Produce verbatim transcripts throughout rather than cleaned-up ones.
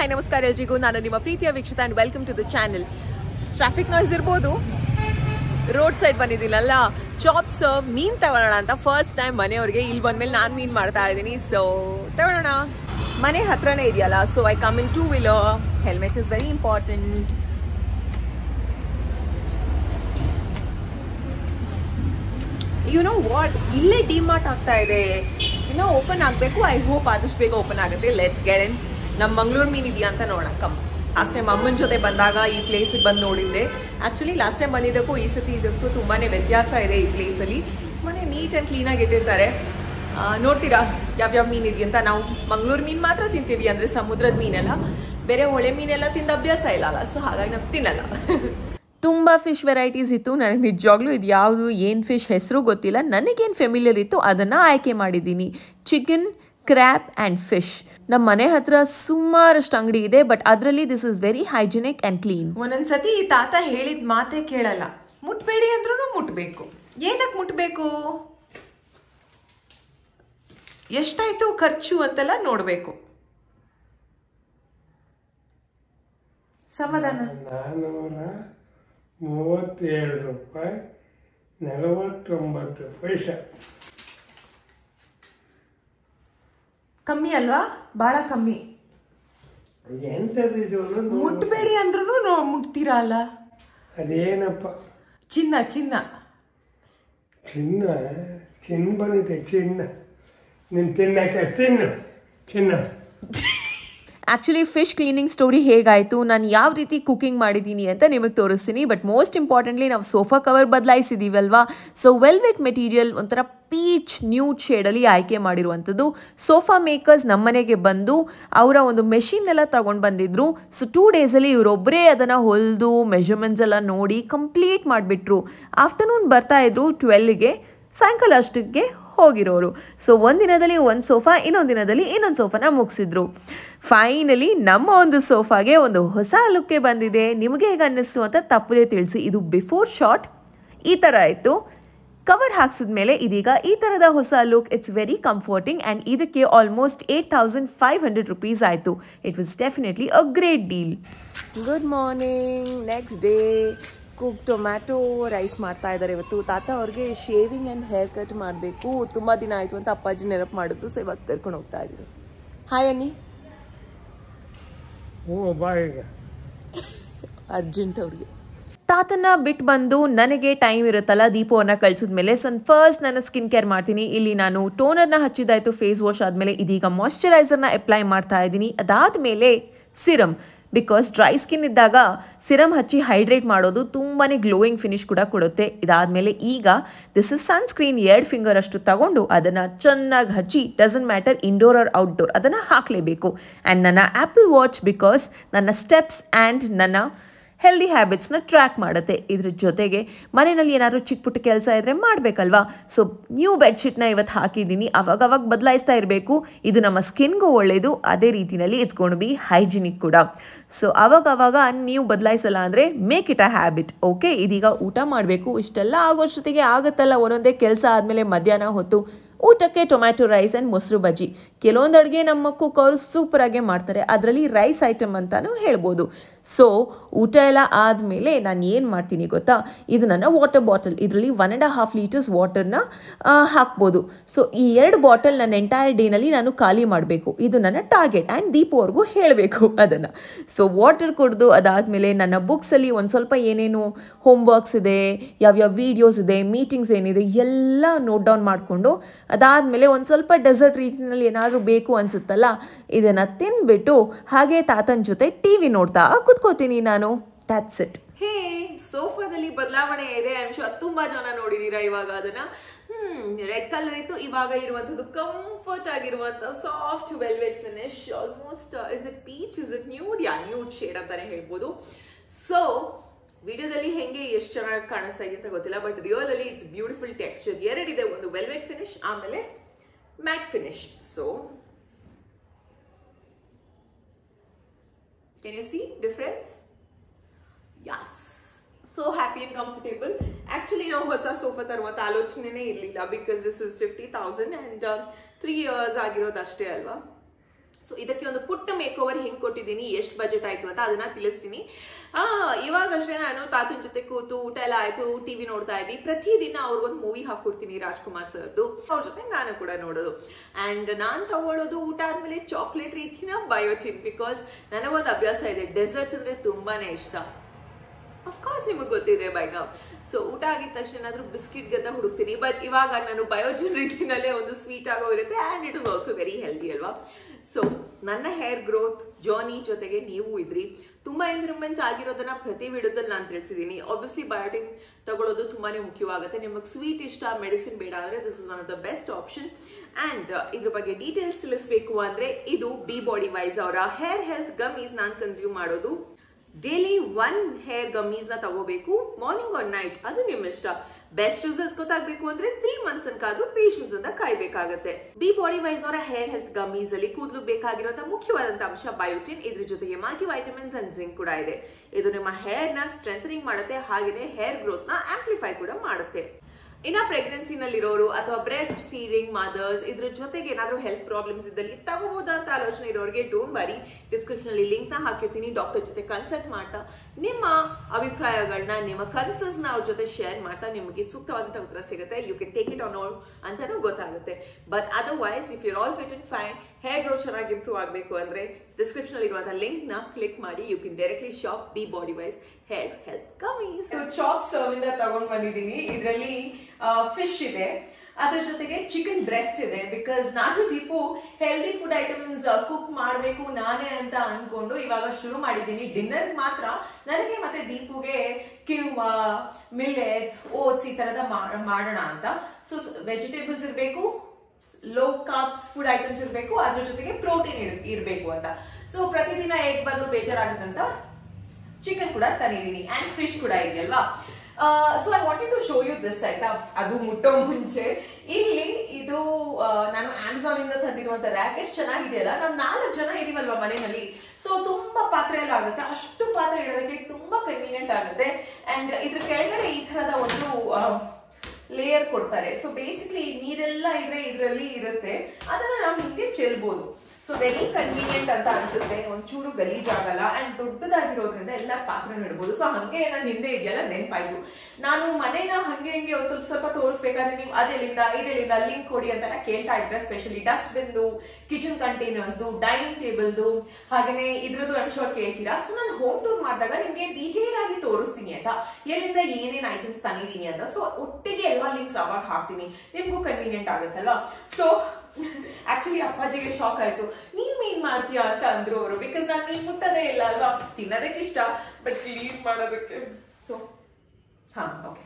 Hi, Namaskar, Eljigu. Nanu Nima Preetiya Vikshita and welcome to the channel. Traffic noise irbodu. Roadside bandidillalla. Chop serve mean tavalona anta first time maneyavrige illi band mele naan mean marta idini. So tavalona. Mane hatrane idiyalla. So I come in two wheeler. Helmet is very important. You know what? Ille D-Mart aagta ide. You know open aagbeku. I hope aadashtu bega open agutte. Let's get in. ನಮ್ಮ ಮಂಗಳೂರು ಮೀನ್ ಇದೆಯಾ ಅಂತ ನೋಡೋಣ come. Last time ಅಮ್ಮನ ಜೊತೆ ಬಂದಾಗ ಈ ಪ್ಲೇಸಿಗೆ ಬಂದು ನೋಡಿದ್ದೆ. ಆ್ಯಕ್ಚುಲಿ ಲಾಸ್ಟ್ ಟೈಮ್ ಬಂದಿದ್ದಕ್ಕೂ ಈ ಸತಿ ಇದಕ್ಕೂ ತುಂಬಾ ವ್ಯತ್ಯಾಸ ಇದೆ. ಈ ಪ್ಲೇಸಲ್ಲಿ ತುಂಬಾ ನೀಟ್ ಆ್ಯಂಡ್ ಕ್ಲೀನಾಗಿ ಇಟ್ಟಿರ್ತಾರೆ. ನೋಡ್ತೀರಾ ಯಾವ್ಯಾವ ಮೀನು ಇದೆಯಂತ. ನಾವು ಮಂಗಳೂರು ಮೀನು ಮಾತ್ರ ತಿಂತೀವಿ, ಅಂದರೆ ಸಮುದ್ರದ ಮೀನೆಲ್ಲ. ಬೇರೆ ಹೊಳೆ ಮೀನೆಲ್ಲ ತಿಂದ ಅಭ್ಯಾಸ ಇಲ್ಲ ಅಲ್ಲ, ಸೊ ಹಾಗಾಗಿ ನಾವು ತಿನ್ನಲ್ಲ. ತುಂಬ ಫಿಶ್ ವೆರೈಟೀಸ್ ಇತ್ತು. ನನಗೆ ನಿಜವಾಗ್ಲೂ ಇದು ಯಾವುದು ಏನು ಫಿಶ್ ಹೆಸರು ಗೊತ್ತಿಲ್ಲ. ನನಗೇನು ಫೆಮಿಲಿಯರ್ ಇತ್ತು ಅದನ್ನು ಆಯ್ಕೆ ಮಾಡಿದ್ದೀನಿ. Chicken, crab and fish. ನಮ್ಮ ಮನೆ ಹತ್ರ ಸುಮಾರಷ್ಟು ಅಂಗಡಿ ಇದೆ, ಬಟ್ ಅದರಲ್ಲಿ this is very hygienic and clean. ಒಂದೊಂದ್ಸತಿ ಈ ತಾತ ಹೇಳಿದ ಮಾತೇ ಕೇಳಲ್ಲ. ಮುಟ್ಬೇಡಿ ಅಂದ್ರೂ ಮುಟ್ಬೇಕು. ಏನಕ್ಕೆ ಮುಟ್ಬೇಕು, ಎಷ್ಟಾಯ್ತು ಖರ್ಚು ಅಂತೆಲ್ಲ ನೋಡಬೇಕು. ಸಮಾಧಾನ. ನಾನೂರ ಮೂವತ್ತೇಳು ರೂಪಾಯಿ ನಲವತ್ತೊಂಬತ್ತು ಪೈಸೆ. ಕಮ್ಮಿ ಅಲ್ವಾ? ಬಹಳ ಕಮ್ಮಿ. ಮುಟ್ಬೇಡಿ ಅಂದ್ರೂ ಮುಟ್ತೀರಾ ಅಲ್ಲ, ಅದೇನಪ್ಪ? ಚಿನ್ನ ಚಿನ್ನ ಚಿನ್ನ ಚಿನ್ನ ಬಂದಿದೆ. ಚಿನ್ನ ನೀನು ತಿನ್ನಕ್ಕೆ ತಿನ್ನು ಚಿನ್ನ. ಆ್ಯಕ್ಚುಲಿ ಫಿಶ್ ಕ್ಲೀನಿಂಗ್ ಸ್ಟೋರಿ ಹೇಗಾಯಿತು, ನಾನು ಯಾವ ರೀತಿ ಕುಕಿಂಗ್ ಮಾಡಿದ್ದೀನಿ ಅಂತ ನಿಮಗೆ ತೋರಿಸ್ತೀನಿ. ಬಟ್ ಮೋಸ್ಟ್ ಇಂಪಾರ್ಟೆಂಟ್ಲಿ ನಾವು ಸೋಫಾ ಕವರ್ ಬದಲಾಯಿಸಿದ್ದೀವಲ್ವಾ, ಸೊ ವೆಲ್ವೆಟ್ ಮೆಟೀರಿಯಲ್ ಒಂಥರ ಪೀಚ್ ನ್ಯೂಡ್ ಶೇಡಲ್ಲಿ ಆಯ್ಕೆ ಮಾಡಿರುವಂಥದ್ದು. ಸೋಫಾ ಮೇಕರ್ಸ್ ನಮ್ಮ ಮನೆಗೆ ಬಂದು ಅವರ ಒಂದು ಮೆಷಿನ್ನೆಲ್ಲ ತಗೊಂಡು ಬಂದಿದ್ರು. ಸೊ ಟೂ ಡೇಸಲ್ಲಿ ಇವರೊಬ್ಬರೇ ಅದನ್ನು ಹೊಲಿದು ಮೆಷರ್ಮೆಂಟ್ಸ್ ಎಲ್ಲ ನೋಡಿ ಕಂಪ್ಲೀಟ್ ಮಾಡಿಬಿಟ್ರು. ಆಫ್ಟರ್ನೂನ್ ಬರ್ತಾಯಿದ್ರು ಟ್ವೆಲ್ಗೆ, ಸಾಯಂಕಾಲ ಅಷ್ಟಕ್ಕೆ ಹೋಗಿರೋರು. ಸೊ ಒಂದು ದಿನದಲ್ಲಿ ಒಂದು ಸೋಫಾ, ಇನ್ನೊಂದು ದಿನದಲ್ಲಿ ಇನ್ನೊಂದು ಸೋಫಾನ ಮುಗಿಸಿದ್ರು. ಫೈನಲಿ ನಮ್ಮ ಒಂದು ಸೋಫಾಗೆ ಒಂದು ಹೊಸ ಲುಕ್ಕೆ ಬಂದಿದೆ. ನಿಮಗೆ ಹೇಗೆ ಅನ್ನಿಸ್ತು ಅಂತ ತಪ್ಪದೇ ತಿಳಿಸಿ. ಇದು ಬಿಫೋರ್ ಶಾಟ್ ಈ ಥರ ಇತ್ತು. ಕವರ್ ಹಾಕ್ಸಿದ ಮೇಲೆ ಇದೀಗ ಈ ಥರದ ಹೊಸ look. It's very comforting and ಇದಕ್ಕೆ almost eight thousand five hundred rupees ಆಯಿತು. It was definitely a great deal. Good morning. Next day cook tomato rice ಮಾಡ್ತಾ ಇದ್ದಾರೆ. ಇವತ್ತು ತಾತ ಅವ್ರಿಗೆ ಶೇವಿಂಗ್ ಆ್ಯಂಡ್ ಹೇರ್ ಕಟ್ ಮಾಡಬೇಕು. ತುಂಬ ದಿನ ಆಯಿತು ಅಂತ ಅಪ್ಪಾಜಿ ನೆನಪು ಮಾಡಿದ್ರು. ಸೊ ಇವಾಗ ಕರ್ಕೊಂಡು ಹೋಗ್ತಾ ಇದ್ರು. ಹಾಯ್ ಅನ್ನಿ. ಅರ್ಜೆಂಟ್ ಅವ್ರಿಗೆ ತಾತನ ಬಿಟ್ಟು ಬಂದು ನನಗೆ ಟೈಮ್ ಇರುತ್ತಲ್ಲ ದೀಪವನ್ನು ಕಳಿಸಿದ್ಮೇಲೆ. ಸೊ ಫಸ್ಟ್ ನಾನು ಸ್ಕಿನ್ ಕೇರ್ ಮಾಡ್ತೀನಿ. ಇಲ್ಲಿ ನಾನು ಟೋನರ್ನ ಹಚ್ಚಿದ್ದಾಯಿತು, ಫೇಸ್ ವಾಶ್ ಆದಮೇಲೆ ಇದೀಗ ಮಾಯಶ್ಚರೈಸರ್ನ ಅಪ್ಲೈ ಮಾಡ್ತಾ ಇದ್ದೀನಿ. ಅದಾದ ಮೇಲೆ ಸಿರಮ್, ಬಿಕಾಸ್ ಡ್ರೈ ಸ್ಕಿನ್ ಇದ್ದಾಗ ಸಿರಮ್ ಹಚ್ಚಿ ಹೈಡ್ರೇಟ್ ಮಾಡೋದು ತುಂಬಾ ಗ್ಲೋಯಿಂಗ್ ಫಿನಿಶ್ ಕೂಡ ಕೊಡುತ್ತೆ. ಇದಾದಮೇಲೆ ಈಗ ದಿಸ್ ಇಸ್ ಸನ್ಸ್ಕ್ರೀನ್. ಎರಡು ಫಿಂಗರ್ ಅಷ್ಟು ತಗೊಂಡು ಅದನ್ನು ಚೆನ್ನಾಗಿ ಹಚ್ಚಿ, doesn't matter indoor or outdoor, ಅದನ್ನು ಹಾಕಲೇಬೇಕು. ಆ್ಯಂಡ್ ನನ್ನ ಆ್ಯಪಲ್ ವಾಚ್, ಬಿಕಾಸ್ ನನ್ನ ಸ್ಟೆಪ್ಸ್ ಆ್ಯಂಡ್ ನನ್ನ ಹೆಲ್ದಿ ಹ್ಯಾಬಿಟ್ಸ್ನ ಟ್ರ್ಯಾಕ್ ಮಾಡುತ್ತೆ. ಇದ್ರ ಜೊತೆಗೆ ಮನೆಯಲ್ಲಿ ಏನಾದರೂ ಚಿಕ್ಕ ಪುಟ್ಟ ಕೆಲಸ ಇದ್ದರೆ ಮಾಡಬೇಕಲ್ವಾ, ಸೊ ನ್ಯೂ ಬೆಡ್ಶೀಟ್ನ ಇವತ್ತು ಹಾಕಿದ್ದೀನಿ. ಅವಾಗ ಅವಾಗ ಬದಲಾಯಿಸ್ತಾ ಇರಬೇಕು. ಇದು ನಮ್ಮ ಸ್ಕಿನ್ಗೂ ಒಳ್ಳೆಯದು, ಅದೇ ರೀತಿಯಲ್ಲಿ ಇಟ್ಸ್ ಗೋನ್ ಬಿ ಹೈಜಿನಿಕ್ ಕೂಡ. ಸೊ ಅವಾಗ ಅವಾಗ ನೀವು ಬದಲಾಯಿಸಲ್ಲ ಅಂದರೆ make it a habit, okay? ಇದೀಗ ಊಟ ಮಾಡಬೇಕು. ಇಷ್ಟೆಲ್ಲ ಆಗೋಷ್ಟೊತ್ತಿಗೆ ಆಗುತ್ತಲ್ಲ, ಒಂದೊಂದೇ ಕೆಲಸ ಆದಮೇಲೆ ಮಧ್ಯಾಹ್ನ ಹೊತ್ತು ಊಟಕ್ಕೆ ಟೊಮ್ಯಾಟೊ ರೈಸ್ ಆ್ಯಂಡ್ ಮೊಸರು ಬಜ್ಜಿ. ಕೆಲವೊಂದು ಅಡುಗೆ ನಮ್ಮ ಕುಕ್ ಅವರು ಸೂಪರಾಗೆ ಮಾಡ್ತಾರೆ, ಅದರಲ್ಲಿ ರೈಸ್ ಐಟಮ್ ಅಂತಲೂ ಹೇಳ್ಬೋದು. ಸೊ ಊಟ ಎಲ್ಲ ಆದಮೇಲೆ ನಾನು ಏನು ಮಾಡ್ತೀನಿ ಗೊತ್ತಾ, ಇದು ನನ್ನ ವಾಟರ್ ಬಾಟಲ್. ಇದರಲ್ಲಿ ಒನ್ ಆ್ಯಂಡ್ ಹಾಫ್ ಲೀಟರ್ಸ್ ವಾಟರ್ನ ಹಾಕ್ಬೋದು. ಸೊ ಈ ಎರಡು ಬಾಟಲ್ ನನ್ನ ಎಂಟೈರ್ ಡೇನಲ್ಲಿ ನಾನು ಖಾಲಿ ಮಾಡಬೇಕು. ಇದು ನನ್ನ ಟಾರ್ಗೆಟ್ ಆ್ಯಂಡ್ ದೀಪವ್ರಿಗೂ ಹೇಳಬೇಕು ಅದನ್ನು. ಸೊ ವಾಟರ್ ಕುಡಿದು ಅದಾದಮೇಲೆ ನನ್ನ ಬುಕ್ಸಲ್ಲಿ ಒಂದು ಸ್ವಲ್ಪ ಏನೇನು ಹೋಮ್ವರ್ಕ್ಸ್ ಇದೆ, ಯಾವ್ಯಾವ ವೀಡಿಯೋಸ್ ಇದೆ, ಮೀಟಿಂಗ್ಸ್ ಏನಿದೆ ಎಲ್ಲ ನೋಟ್ ಡೌನ್ ಮಾಡಿಕೊಂಡು ಅದಾದಮೇಲೆ ಒಂದು ಸ್ವಲ್ಪ ಡೆಸರ್ಟ್ ರೀತಿಯಲ್ಲಿ ಏನಾದರೂ ಬೇಕು ಅನಿಸುತ್ತಲ್ಲ, ಇದನ್ನು ತಿಂದುಬಿಟ್ಟು ಹಾಗೆ ತಾತನ ಜೊತೆ ಟಿ ವಿ ನೋಡ್ತಾ ಕೂತ್ಕೋತೀನಿ ನಾನು. That's it. ಹೇ, ಸೋಫಾದಲ್ಲಿ ಬದಲಾವಣೆ ಇದೆ. ಐ ಆಮ್ ಶೂರ್ ತುಂಬ ಜನ ನೋಡಿದ್ದೀರಾ ಇವಾಗ ಅದನ್ನು. ಹ್ಞೂ, ರೆಡ್ ಕಲರ್ ಇತ್ತು, ಇವಾಗ ಇರುವಂಥದ್ದು ಕಂಫರ್ಟ್ ಆಗಿರುವಂಥ soft velvet finish. Almost is it peach, is it nude? Yeah, nude shade ಅಂತಲೇ ಹೇಳ್ಬೋದು. ಸೊ ವಿಡಿಯೋದಲ್ಲಿ ಹೆಂಗೆ ಎಷ್ಟು ಚೆನ್ನಾಗಿ ಕಾಣಿಸ್ತಾ ಇದೆ ಅಂತ ಗೊತ್ತಿಲ್ಲ, but really it's beautiful texture. ಎರಡಿದೆ, ಒಂದು ವೆಲ್ವೆಟ್ ಫಿನಿಶ್, ಆಮೇಲೆ matte finish. So can you see difference? Yes, so happy and comfortable. Actually ನಾವು ಹೊಸ ಸೋಫಾ ತರುವಂತ ಆಲೋಚನೆನೇ ಇರಲಿಲ್ಲ, because this is fifty thousand and three years ಆಗಿರೋದು ಅಷ್ಟೇ ಅಲ್ವಾ. So ಇದಕ್ಕೆ ಒಂದು ಪುಟ್ಟ ಮೇಕ್ ಓವರ್ ಹೆಂಗೆ ಕೊಟ್ಟಿದ್ದೀನಿ ಎಷ್ಟು ಬಜೆಟ್ ಆಯ್ತು ಅಂತ ಅದನ್ನ ತಿಳಿಸ್ತೀನಿ ಆ ಇವಾಗ ಅಷ್ಟೇ ನಾನು ತಾತನ ಜೊತೆ ಕೂತು ಊಟ ಎಲ್ಲ ಆಯ್ತು ಟಿವಿ ನೋಡ್ತಾ ಇದ್ವಿ ಪ್ರತಿದಿನ ಅವರಿಗೆ ಒಂದು ಮೂವಿ ಹಾಕಿಕೊಡ್ತೀನಿ ರಾಜ್ಕುಮಾರ್ ಸರ್ದು ಅವರ ಜೊತೆ ನಾನು ಕೂಡ ನೋಡೋದು ಅಂಡ್ ನಾನು ತಗೊಳ್ಳೋದು ಊಟ ಆದ್ಮೇಲೆ ಚಾಕ್ಲೇಟ್ ರೀತಿನ ಬಯೋಟಿನ್ ಬಿಕಾಸ್ ನನಗೊಂದು ಅಭ್ಯಾಸ ಇದೆ ಡೆಸರ್ಟ್ಸ್ ಅಂದ್ರೆ ತುಂಬಾನೇ ಇಷ್ಟ ಆಫ್ ಕೋರ್ಸ್ ನಿಮಗೆ ಗೊತ್ತಿದೆ ಬೈ ನೌ ಸೊ ಊಟ ಆಗಿದ ತಕ್ಷಣ ಏನಾದರೂ ಬಿಸ್ಕಿಟ್ ಅಂತ ಹುಡುಕ್ತೀನಿ ಬಟ್ ಇವಾಗ ನಾನು ಬಯೋಟಿನ್ ರೀತಿನಲ್ಲೇ ಒಂದು ಸ್ವೀಟ್ ಆಗೋಗಿರುತ್ತೆ and it is also very healthy ಅಲ್ವಾ ಸೊ ನನ್ನ ಹೇರ್ ಗ್ರೋತ್ ಜರ್ನಿ ಜೊತೆಗೆ ನೀವು ಇದ್ರಿ ತುಂಬಾ ಇಂಪ್ರೂವ್ಮೆಂಟ್ಸ್ ಆಗಿರೋದನ್ನ ಪ್ರತಿ ವಿಡಿಯೋದಲ್ಲಿ ನಾನು ತಿಳಿಸಿದ್ದೀನಿ ಆಬ್ವಿಯಸ್ಲಿ ಬಯೋಟಿನ್ ತಗೊಳ್ಳೋದು ತುಂಬಾನೇ ಮುಖ್ಯವಾಗುತ್ತೆ ನಿಮಗೆ ಸ್ವೀಟ್ ಇಷ್ಟ ಮೆಡಿಸಿನ್ ಬೇಡ ಅಂದರೆ this is one of the best option and ಇದ್ರ ಬಗ್ಗೆ ಡೀಟೇಲ್ಸ್ ತಿಳಿಸ್ಬೇಕು ಅಂದರೆ ಇದು ಬಿ ಬಾಡಿ ವೈಸ್ ಅವರ ಹೇರ್ ಹೆಲ್ತ್ ಗಮೀಸ್ ನಾನು ಕನ್ಸ್ಯೂಮ್ ಮಾಡೋದು ಡೈಲಿ ಒನ್ ಹೇರ್ ಗಮೀಸ್ನ ತಗೋಬೇಕು ಮಾರ್ನಿಂಗ್ ಆನ್ ನೈಟ್ ಅದು ನಿಮ್ಮ ಇಷ್ಟ ಬೆಸ್ಟ್ ರಿಸಲ್ಟ್ಸ್ ಗೊತ್ತಾಗಬೇಕು ಅಂದ್ರೆ ತ್ರೀ ಮಂತ್ಸ್ ತನಕ ಆದ್ರೂ ಪೇಷನ್ಸ್ ಅಂತ ಕಾಯ್ಬೇಕಾಗತ್ತೆ ಬಿ ಬಾಡಿ ವೈಸ್ ಅವರ ಹೇರ್ ಹೆಲ್ತ್ ಗಮೀಸ್ ಅಲ್ಲಿ ಕೂದಲು ಬೇಕಾಗಿರುವಂತಹ ಮುಖ್ಯವಾದಂತಹ ಅಂಶ ಬಯೋಟಿನ್ ಇದ್ರ ಜೊತೆಗೆ ಮಲ್ಟಿ ವೈಟಮಿನ್ಸ್ ಅಂಡ್ ಜಿಂಕ್ ಕೂಡ ಇದೆ ಇದು ನಿಮ್ಮ ಹೇರ್ ನ ಸ್ಟ್ರೆಂಥನಿಂಗ್ ಮಾಡುತ್ತೆ ಹಾಗೇನೆ ಹೇರ್ ಗ್ರೋತ್ ನ ಆಂಪ್ಲಿಫೈ ಕೂಡ ಮಾಡುತ್ತೆ ಇನ್ನ ಪ್ರೆಗ್ನೆನ್ಸಿನಲ್ಲಿರೋರು ಅಥವಾ ಬ್ರೆಸ್ಟ್ ಫೀಡಿಂಗ್ ಮದರ್ಸ್ ಇದ್ರ ಜೊತೆಗೆ ಏನಾದರೂ ಹೆಲ್ತ್ ಪ್ರಾಬ್ಲಮ್ಸ್ ಇದ್ದಲ್ಲಿ ತಗೋಬಹುದಂತ ಆಲೋಚನೆ ಇರೋರಿಗೆ ಡೋಂಟ್ ವರಿ ಡಿಸ್ಕ್ರಿಪ್ಷನಲ್ಲಿ ಲಿಂಕ್ನ ಹಾಕಿರ್ತೀನಿ ಡಾಕ್ಟರ್ ಜೊತೆ ಕನ್ಸಲ್ಟ್ ಮಾಡ್ತಾ ನಿಮ್ಮ ಅಭಿಪ್ರಾಯಗಳನ್ನ ನಿಮ್ಮ ಕನ್ಸರ್ನ್ಸ್ನ ಅವ್ರ ಜೊತೆ ಶೇರ್ ಮಾಡ್ತಾ ನಿಮಗೆ ಸೂಕ್ತವಾದಂಥ ಉತ್ತರ ಸಿಗುತ್ತೆ you can take it on own ಅಂತಲೂ ಗೊತ್ತಾಗುತ್ತೆ but otherwise if your all fit and fine hair growth ಚೆನ್ನಾಗಿ ಇಂಪ್ರೂವ್ ಆಗಬೇಕು ಅಂದರೆ ಡಿಸ್ಕ್ರಿಪ್ಷನಲ್ಲಿ ಇರುವಂಥ ಲಿಂಕ್ನ ಕ್ಲಿಕ್ ಮಾಡಿ you can directly shop Be Bodywise hair health gummies chop serve ಇಂದ ತಗೊಂಡು ಬಂದಿದ್ದೀನಿ ಇದರಲ್ಲಿ ಫಿಶ್ ಇದೆ ಅದ್ರ ಜೊತೆಗೆ ಚಿಕನ್ ಬ್ರೆಸ್ಟ್ ಇದೆ ಬಿಕಾಸ್ ನಾನು Deepu healthy food items cook ಮಾಡಬೇಕು ನಾನೇ ಅಂತ ಅನ್ಕೊಂಡು ಇವಾಗ ಶುರು ಮಾಡಿದ್ದೀನಿ ಡಿನ್ನರ್ ಮಾತ್ರ ನನಗೆ ಮತ್ತೆ ದೀಪುಗೆ ಕಿನ್ವಾ ಮಿಲ್ಲೆಟ್ಸ್ ಓಟ್ಸ್ ಈ ಥರದ ಮಾಡೋಣ ಅಂತ ಸೊ ವೆಜಿಟೇಬಲ್ಸ್ ಇರಬೇಕು ಲೋ ಕಾರ್ಬ್ಸ್ ಫುಡ್ ಐಟಮ್ಸ್ ಇರಬೇಕು ಅದ್ರ ಜೊತೆಗೆ ಪ್ರೋಟೀನ್ ಇರಬೇಕು ಅಂತ ಸೊ ಪ್ರತಿದಿನ ಎಗ್ ಬದಲು ಬೇಜಾರಾಗುತ್ತಂತ ಚಿಕನ್ ಕೂಡ ತಂದಿದ್ದೀನಿ ಅಂಡ್ ಫಿಶ್ ಕೂಡ ಇದೆಯಲ್ವಾ so I wanted to show you this ಆಯ್ತಾ ಅದು ಮುಟ್ಟೋ ಮುಂಚೆ ಇಲ್ಲಿ ಇದು ನಾನು ಅಮೆಝಾನ್ ಇಂದ ತಂದಿರುವಂತ ರ್ಯಾಕ್ ಎಷ್ಟು ಚೆನ್ನಾಗಿದೆಯಲ್ಲ ನಾವು ನಾಲ್ಕು ಜನ ಇದೀವಲ್ವಾ ಮನೆಯಲ್ಲಿ ಸೊ ತುಂಬಾ ಪಾತ್ರೆ ಎಲ್ಲ ಆಗುತ್ತೆ ಅಷ್ಟು ಪಾತ್ರೆ ಇಡೋದಕ್ಕೆ ತುಂಬಾ ಕನ್ವೀನಿಯಂಟ್ ಆಗುತ್ತೆ ಅಂಡ್ ಇದ್ರ ಕೆಳಗಡೆ ಈ ತರದ ಒಂದು ಲೇಯರ್ ಕೊಡ್ತಾರೆ ಸೊ ಬೇಸಿಕ್ಲಿ ನೀರೆಲ್ಲ ಇದ್ರೆ ಇದರಲ್ಲಿ ಇರುತ್ತೆ ಅದನ್ನ ನಾವು ಹಿಂಗೆ ಚೆಲ್ಬಹುದು ಸೊ ವೆರಿ ಕನ್ವೀನಿಯಂಟ್ ಅಂತ ಅನ್ಸುತ್ತೆ ಒಂಚೂರು ಗಲೀಜಾಗಲ್ಲ ಅಂಡ್ ದೊಡ್ಡದಾಗಿರೋದ್ರಿಂದ ಎಲ್ಲ ಪಾತ್ರನೂ ಇಡ್ಬೋದು ಸೊ ಹಂಗೆ ನನ್ನ ಹಿಂದೆ ಇದೆಯಲ್ಲ ನೆನಪಾಯ್ತು ನಾನು ಮನೇನ ಹಂಗೆ ಹಂಗೆ ಒಂದ್ ಸ್ವಲ್ಪ ಸ್ವಲ್ಪ ತೋರಿಸ್ಬೇಕಾದ್ರೆ ನೀವು ಅದೆಲ್ಲಿಂದ ಇದೆಲ್ಲಿಂದ ಲಿಂಕ್ ಕೊಡಿ ಅಂತ ಕೇಳ್ತಾ ಇದ್ರೆ ಸ್ಪೆಷಲಿ ಡಸ್ಟ್ ಬಿನ್ದು ಕಿಚನ್ ಕಂಟೈನರ್ಸ್ದು ಡೈನಿಂಗ್ ಟೇಬಲ್ದು ಹಾಗೇನೆ ಇದ್ರದ್ದು ಐಮ್ ಶೋರ್ ಕೇಳ್ತೀರಾ ಸೊ ನಾನು ಹೋಮ್ ಟೂರ್ ಮಾಡಿದಾಗ ನಿಮ್ಗೆ ಡೀಟೇಲ್ ಆಗಿ ತೋರಿಸ್ತೀನಿ ಆಯ್ತಾ ಎಲ್ಲಿಂದ ಏನೇನು ಐಟಮ್ಸ್ ತಂದಿದ್ದೀನಿ ಅಂತ ಸೊ ಒಟ್ಟಿಗೆ ಎಲ್ಲ ಲಿಂಕ್ಸ್ ಅವಾಗ ಹಾಕ್ತೀನಿ ನಿಮ್ಗೂ ಕನ್ವೀನಿಯಂಟ್ ಆಗುತ್ತಲ್ಲ ಸೊ ಆಕ್ಚುಲಿ ಅಪ್ಪಾಜಿಗೆ ಶಾಕ್ ಆಯ್ತು ನೀನ್ ಮೀನ್ ಮಾಡ್ತೀಯಾ ಅಂತ ಅಂದ್ರು ಅವರು ಬಿಕಾಸ್ ನಾನು ಮೀನ್ ಮುಟ್ಟೋದೇ ಇಲ್ಲ ಅಲ್ವಾ ತಿನ್ನೋದಕ್ಕೆ ಇಷ್ಟ ಬಟ್ ಕ್ಲೀನ್ ಮಾಡೋದಕ್ಕೆ ಸೊ ಹಾ ಓಕೆ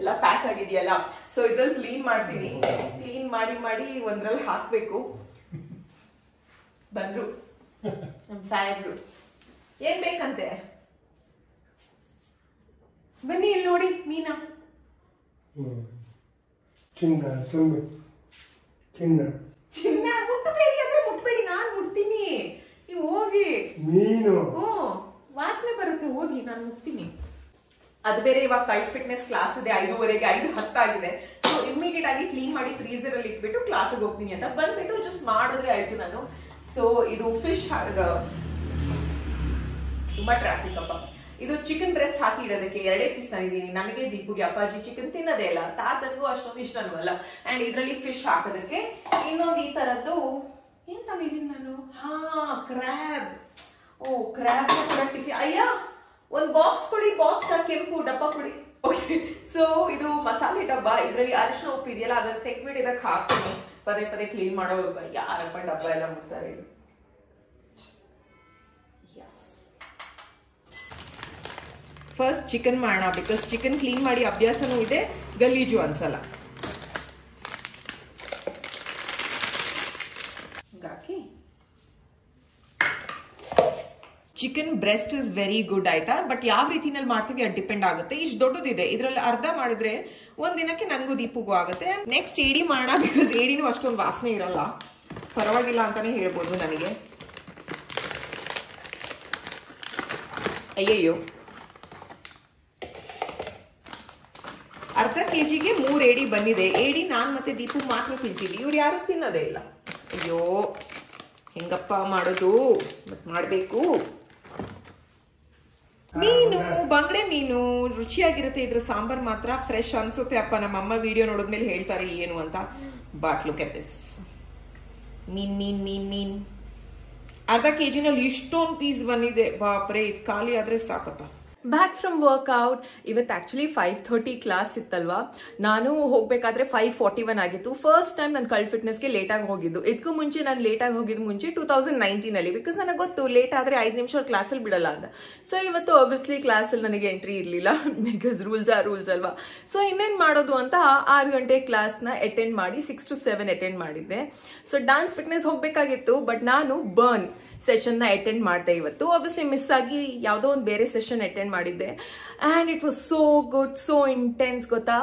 ಎಲ್ಲ ಪ್ಯಾಕ್ ಆಗಿದೆಯಲ್ಲ ಸೊ ಇದ್ರಲ್ಲಿ ಕ್ಲೀನ್ ಮಾಡ್ತೀನಿ ಕ್ಲೀನ್ ಮಾಡಿ ಮಾಡಿ ಒಂದ್ರಲ್ಲಿ ಹಾಕ್ಬೇಕು ಬಂದ್ರು ನಮ್ ಸಾಹೇಬ್ರು ಏನ್ ಬೇಕಂತೆ ಬನ್ನಿ ಇಲ್ಲಿ ನೋಡಿ ಮೀನಾ ಚಿನ್ನ ಚಿನ್ನ ಮುಟ್ಟಬೇಡಿ ಅಂದ್ರೆ ಮುಟ್ಟಬೇಡಿ ನಾನು ಮುಟ್ತೀನಿ ನೀವು ಹೋಗಿ ಮೀನು ಹ್ಮ್ ವಾಸನೆ ಬರುತ್ತೆ ಹೋಗಿ ನಾನು ಮುಟ್ತೀನಿ ಅದು ಬೇರೆ ಇವಾಗ ಕಲ್ಟ್ ಫಿಟ್ನೆಸ್ ಕ್ಲಾಸ್ ಇದೆ ಐದುವರೆಗೆ ಐದು ಹತ್ತಾಗಿದೆ ಸೊ ಇಮಿಡಿಯೇಟ್ ಆಗಿ ಕ್ಲೀನ್ ಮಾಡಿ ಫ್ರೀಸರ್ ಅಲ್ಲಿ ಇಟ್ಬಿಟ್ಟು ಕ್ಲಾಸಿಗೆ ಹೋಗ್ತೀನಿ ಅಂತ ಬಂದ್ಬಿಟ್ಟು ಜಸ್ಟ್ ಮಾಡಿದ್ರೆ ಆಯ್ತು ನಾನು ಸೊ ಇದು ಫಿಶ್ ತುಂಬಾ ಟ್ರಾಫಿಕ್ ಅಪ್ಪ ಇದು ಚಿಕನ್ ಬ್ರೆಸ್ಟ್ ಹಾಕಿ ಇಡೋದಕ್ಕೆ ಎರಡೇ ಪೀಸ್ ತಂದಿದ್ದೀನಿ ನನಗೆ ದೀಪುಗೆ ಅಪ್ಪಾಜಿ ಚಿಕನ್ ತಿನ್ನೋದೇ ಇಲ್ಲ ತಾತನಿಗೂ ಅಷ್ಟೊಂದು ಇಷ್ಟನೂ ಅಲ್ಲ ಅಂಡ್ ಇದರಲ್ಲಿ ಫಿಶ್ ಹಾಕೋದಕ್ಕೆ ಇನ್ನೊಂದು ಈ ತರದ್ದು ಏನ್ ತಂದಿದ್ದೀನಿ ನಾನು ಹಾ ಕ್ರ್ಯಾಬ್ ಓ ಕ್ರ್ಯಾಬ್ ಕೂಡ ಟಿಫಿ ಅಯ್ಯ ಒಂದು ಬಾಕ್ಸ್ ಕೊಡಿ ಬಾಕ್ಸ್ ಕೆಂಪು ಡಬ್ಬ ಕೊಡಿ ಓಕೆ ಸೊ ಇದು ಮಸಾಲೆ ಡಬ್ಬ ಇದರಲ್ಲಿ ಅರಿಶಿನ ಉಪ್ಪು ಇದೆಯಲ್ಲ ಅದನ್ನ ತೆಗ್ಬಿಟ್ಟು ಇದಕ್ಕೆ ಹಾಕ್ತೀನಿ ಪದೇ ಪದೇ ಕ್ಲೀನ್ ಮಾಡೋ ಯಾರಪ್ಪ ಡಬ್ಬ ಎಲ್ಲ ಮುಟ್ತಾರೆ ಇದು ಫಸ್ಟ್ ಚಿಕನ್ ಮಾಡೋಣ ಬಿಕಾಸ್ ಚಿಕನ್ ಕ್ಲೀನ್ ಮಾಡಿ ಅಭ್ಯಾಸನೂ ಇದೆ ಗಲೀಜು ಅನ್ಸಲ್ಲ ಹಾಕಿ chicken breast is very good ಆಯ್ತಾ ಬಟ್ ಯಾವ ರೀತಿನಲ್ಲಿ ಮಾಡ್ತೀವಿ ಅದು ಡಿಪೆಂಡ್ ಆಗುತ್ತೆ ಇಷ್ಟು ದೊಡ್ಡದಿದೆ ಇದರಲ್ಲಿ ಅರ್ಧ ಮಾಡಿದ್ರೆ ಒಂದು ದಿನಕ್ಕೆ ನನಗೂ ದೀಪಗೂ ಆಗುತ್ತೆ ನೆಕ್ಸ್ಟ್ ಏಡಿ ಮಾಡೋಣ ಬಿಕಾಸ್ ಏಡಿನೂ ಅಷ್ಟೊಂದು ವಾಸನೆ ಇರಲ್ಲ ಪರವಾಗಿಲ್ಲ ಅಂತಾನೆ ಹೇಳ್ಬೋದು ನನಗೆ ಅಯ್ಯಯ್ಯೋ ಅರ್ಧ ಕೆ ಜಿಗೆ ಮೂರು ಏಡಿ ಬಂದಿದೆ ಏಡಿ ನಾನು ಮತ್ತೆ ದೀಪು ಮಾತ್ರ ತಿಂತೀವಿ ಇವ್ರು ಯಾರು ತಿನ್ನೋದೇ ಇಲ್ಲ ಅಯ್ಯೋ ಹೆಂಗಪ್ಪ ಮಾಡೋದು ಮತ್ತೆ ಮಾಡಬೇಕು. ಮೀನು ಬಂಗಡೆ ಮೀನು ರುಚಿಯಾಗಿರುತ್ತೆ, ಇದ್ರ ಸಾಂಬಾರ್ ಮಾತ್ರ ಫ್ರೆಶ್ ಅನ್ಸುತ್ತೆ ಅಪ್ಪ. ನಮ್ಮಮ್ಮ ವಿಡಿಯೋ ನೋಡಿದ್ಮೇಲೆ ಹೇಳ್ತಾರೆ ಏನು ಅಂತ. ಬಟ್ ಲುಕ್ ಎಟ್ ದಿಸ್ ಮೀನ್ ಮೀನ್ ಮೀನ್ ಮೀನ್ ಅರ್ಧ ಕೆ ಜಿನಲ್ಲಿ ಇಷ್ಟೊಂದು ಪೀಸ್ ಬಂದಿದೆ. ಬಾಪ್ರೆ, ಇದು ಖಾಲಿ ಆದ್ರೆ ಸಾಕಪ್ಪ. Back from workout. ಇವತ್ತು ಆಕ್ಚುಲಿ ಫೈವ್ ಥರ್ಟಿ ಕ್ಲಾಸ್ ಇತ್ತಲ್ವಾ, ನಾನು ಹೋಗ್ಬೇಕಾದ್ರೆ ಫೈವ್ ಫಾರ್ಟಿ ಒನ್ ಆಗಿತ್ತು. ಫಸ್ಟ್ ಟೈಮ್ ನಾನು ಕಲ್ಡ್ ಫಿಟ್ನೆಸ್ಗೆ ಲೇಟಾಗಿ ಹೋಗಿದ್ದು. ಇದಕ್ಕೂ ಮುಂಚೆ ನಾನು ಲೇಟಾಗಿ ಹೋಗಿದ್ದು ಮುಂಚೆ ಟೂ ತೌಸಂಡ್ ನೈನ್ಟೀನಲ್ಲಿ, ಬಿಕಾಸ್ ನನಗೆ ಗೊತ್ತು ಲೇಟ್ ಆದರೆ ಐದು ನಿಮಿಷ ಕ್ಲಾಸಲ್ಲಿ ಬಿಡಲ್ಲ ಅಂತ. ಸೊ ಇವತ್ತು ಆಬ್ವಿಯಸ್ಲಿ ಕ್ಲಾಸಲ್ಲಿ ನನಗೆ ಎಂಟ್ರಿ ಇರಲಿಲ್ಲ, ಬಿಕಾಸ್ ರೂಲ್ಸ್ ಆ ರೂಲ್ಸ್ ಅಲ್ವಾ. ಸೊ ಇನ್ನೇನು ಮಾಡೋದು ಅಂತ ಆರು ಗಂಟೆ ಕ್ಲಾಸ್ನ ಅಟೆಂಡ್ ಮಾಡಿ ಸಿಕ್ಸ್ ಟು ಸೆವೆನ್ ಅಟೆಂಡ್ ಮಾಡಿದ್ದೆ. ಸೊ ಡಾನ್ಸ್ ಫಿಟ್ನೆಸ್ ಹೋಗಬೇಕಾಗಿತ್ತು, ಬಟ್ ನಾನು ಬರ್ನ್ ಸೆಷನ್ನ ಅಟೆಂಡ್ ಮಾಡಿದೆ ಇವತ್ತು. ಆಬ್ವಿಯಸ್ಲಿ ಮಿಸ್ ಆಗಿ ಯಾವುದೋ ಒಂದು ಬೇರೆ ಸೆಷನ್ ಅಟೆಂಡ್ ಮಾಡಿದ್ದೆ. And it was so good, so intense ಗೊತ್ತಾ.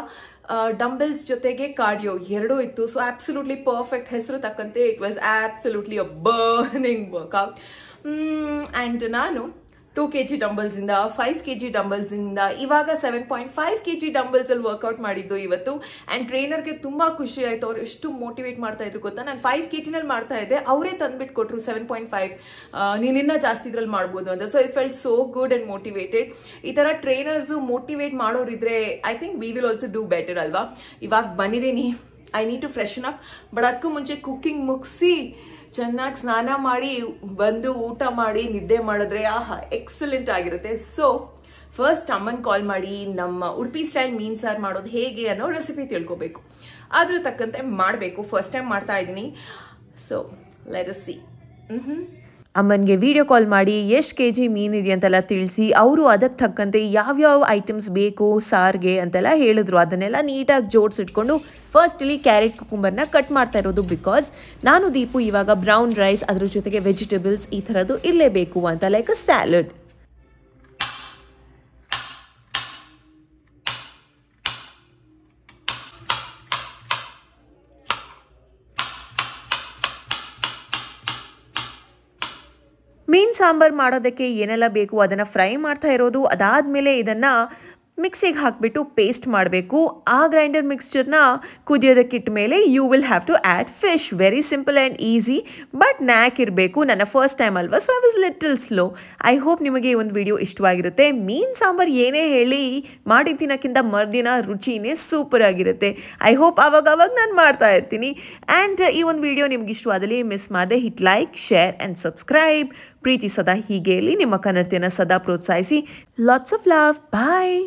ಡಂಬಲ್ಸ್ ಜೊತೆಗೆ ಕಾರ್ಡಿಯೋ ಎರಡೂ ಇತ್ತು. ಸೊ ಆಬ್ಸಲ್ಯೂಟ್ಲಿ ಪರ್ಫೆಕ್ಟ್ ಹೆಸರು ತಕ್ಕಂತೆ it was absolutely a burning workout. And ನಾನು ಟೂ ಕೆ ಜಿ ಡಂಬಲ್ಸಿಂದ ಫೈವ್ ಕೆ ಜಿ ಡಂಬಲ್ಸಿಂದ ಇವಾಗ seven point five K G ಡಂಬಲ್ಸಲ್ಲಿ ವರ್ಕ್ಔಟ್ ಮಾಡಿದ್ದು ಇವತ್ತು. ಆ್ಯಂಡ್ ಟ್ರೈನರ್ಗೆ ತುಂಬ ಖುಷಿ ಆಯಿತು. ಅವ್ರು ಎಷ್ಟು ಮೋಟಿವೇಟ್ ಮಾಡ್ತಾ ಇದ್ರು ಗೊತ್ತಾ. ನಾನು ಫೈವ್ ಕೆ ಜಿನಲ್ಲಿ ಮಾಡ್ತಾ ಇದ್ದೆ, ಅವರೇ ತಂದ್ಬಿಟ್ಟು ಕೊಟ್ಟರು ಸೆವೆನ್ ಪಾಯಿಂಟ್ ಫೈವ್ ನೀನಿನ್ನ ಜಾಸ್ತಿ ಇದ್ರಲ್ಲಿ ಮಾಡ್ಬೋದು ಅಂತ. So it felt so good and motivated. ಈ ಥರ ಟ್ರೈನರ್ಸು ಮೋಟಿವೇಟ್ ಮಾಡೋರಿದ್ರೆ I think we will also do better ಅಲ್ವಾ. ಇವಾಗ ಬಂದಿದ್ದೀನಿ, I need to freshen up. But ಅದಕ್ಕೂ ಮುಂಚೆ ಕುಕ್ಕಿಂಗ್ ಮುಗಿಸಿ ಚೆನ್ನಾಗಿ ಸ್ನಾನ ಮಾಡಿ ಬಂದು ಊಟ ಮಾಡಿ ನಿದ್ದೆ ಮಾಡಿದ್ರೆ ಆಹಾ ಎಕ್ಸಲೆಂಟ್ ಆಗಿರುತ್ತೆ. ಸೊ ಫಸ್ಟ್ ಅಮ್ಮನ್ ಕಾಲ್ ಮಾಡಿ ನಮ್ಮ ಉಡುಪಿ ಸ್ಟೈಲ್ ಮೀನ್ ಸಾರು ಮಾಡೋದು ಹೇಗೆ ಅನ್ನೋ ರೆಸಿಪಿ ತಿಳ್ಕೊಬೇಕು, ಅದ್ರ ತಕ್ಕಂತೆ ಮಾಡಬೇಕು. ಫಸ್ಟ್ ಟೈಮ್ ಮಾಡ್ತಾ ಇದ್ದೀನಿ. So let us see. ಹ್ಞೂ ಅಮ್ಮನಿಗೆ ವಿಡಿಯೋ ಕಾಲ್ ಮಾಡಿ ಎಷ್ಟು ಕೆ ಜಿ ಮೀನಿದೆ ಅಂತೆಲ್ಲ ತಿಳಿಸಿ, ಅವರು ಅದಕ್ಕೆ ತಕ್ಕಂತೆ ಯಾವ್ಯಾವ ಐಟಮ್ಸ್ ಬೇಕು ಸಾರಿಗೆ ಅಂತೆಲ್ಲ ಹೇಳಿದ್ರು. ಅದನ್ನೆಲ್ಲ ನೀಟಾಗಿ ಜೋಡಿಸಿಟ್ಕೊಂಡು ಫಸ್ಟಲ್ಲಿ ಕ್ಯಾರೆಟ್ ಕುಕುಂಬರ್ನ ಕಟ್ ಮಾಡ್ತಾ ಇರೋದು, ಬಿಕಾಸ್ ನಾನು ದೀಪು ಇವಾಗ ಬ್ರೌನ್ ರೈಸ್ ಅದ್ರ ಜೊತೆಗೆ ವೆಜಿಟೇಬಲ್ಸ್ ಈ ಥರದ್ದು ಇರಲೇಬೇಕು ಅಂತ, ಲೈಕ್ ಅ ಸ್ಯಾಲಡ್. ಮೀನು ಸಾಂಬಾರು ಮಾಡೋದಕ್ಕೆ ಏನೆಲ್ಲ ಬೇಕು ಅದನ್ನು ಫ್ರೈ ಮಾಡ್ತಾ ಇರೋದು. ಅದಾದಮೇಲೆ ಇದನ್ನು ಮಿಕ್ಸಿಗೆ ಹಾಕಿಬಿಟ್ಟು ಪೇಸ್ಟ್ ಮಾಡಬೇಕು. ಆ ಗ್ರೈಂಡರ್ ಮಿಕ್ಸ್ಚರ್ನ ಕುದಿಯೋದಕ್ಕಿಟ್ಟ ಮೇಲೆ you will have to add fish. Very simple and easy, but knack ಇರಬೇಕು. ನನ್ನ ಫಸ್ಟ್ ಟೈಮ್ ಅಲ್ವಾ, so I was little slow. I hope ನಿಮಗೆ ಈ ಒಂದು ವಿಡಿಯೋ ಇಷ್ಟವಾಗಿರುತ್ತೆ. ಮೀನು ಸಾಂಬಾರು ಏನೇ ಹೇಳಿ ಮಾಡಿ ತಿನ್ನೋಕ್ಕಿಂತ ಮರುದಿನ ರುಚಿನೇ ಸೂಪರ್ ಆಗಿರುತ್ತೆ. ಐ ಹೋಪ್ ಆವಾಗವಾಗ ನಾನು ಮಾಡ್ತಾ ಇರ್ತೀನಿ. ಆ್ಯಂಡ್ ಈ ಒಂದು ವಿಡಿಯೋ ನಿಮ್ಗೆ ಇಷ್ಟವಾದಲ್ಲಿ ಮಿಸ್ ಮಾಡದೆ hit like, share and subscribe. ಪ್ರೀತಿ ಸದಾ ಹೀಗೆ ಇರಲಿ, ನಿಮ್ಮ ಕನ್ನಡತಿಯನ್ನು ಸದಾ ಪ್ರೋತ್ಸಾಹಿಸಿ. Lots of love, bye.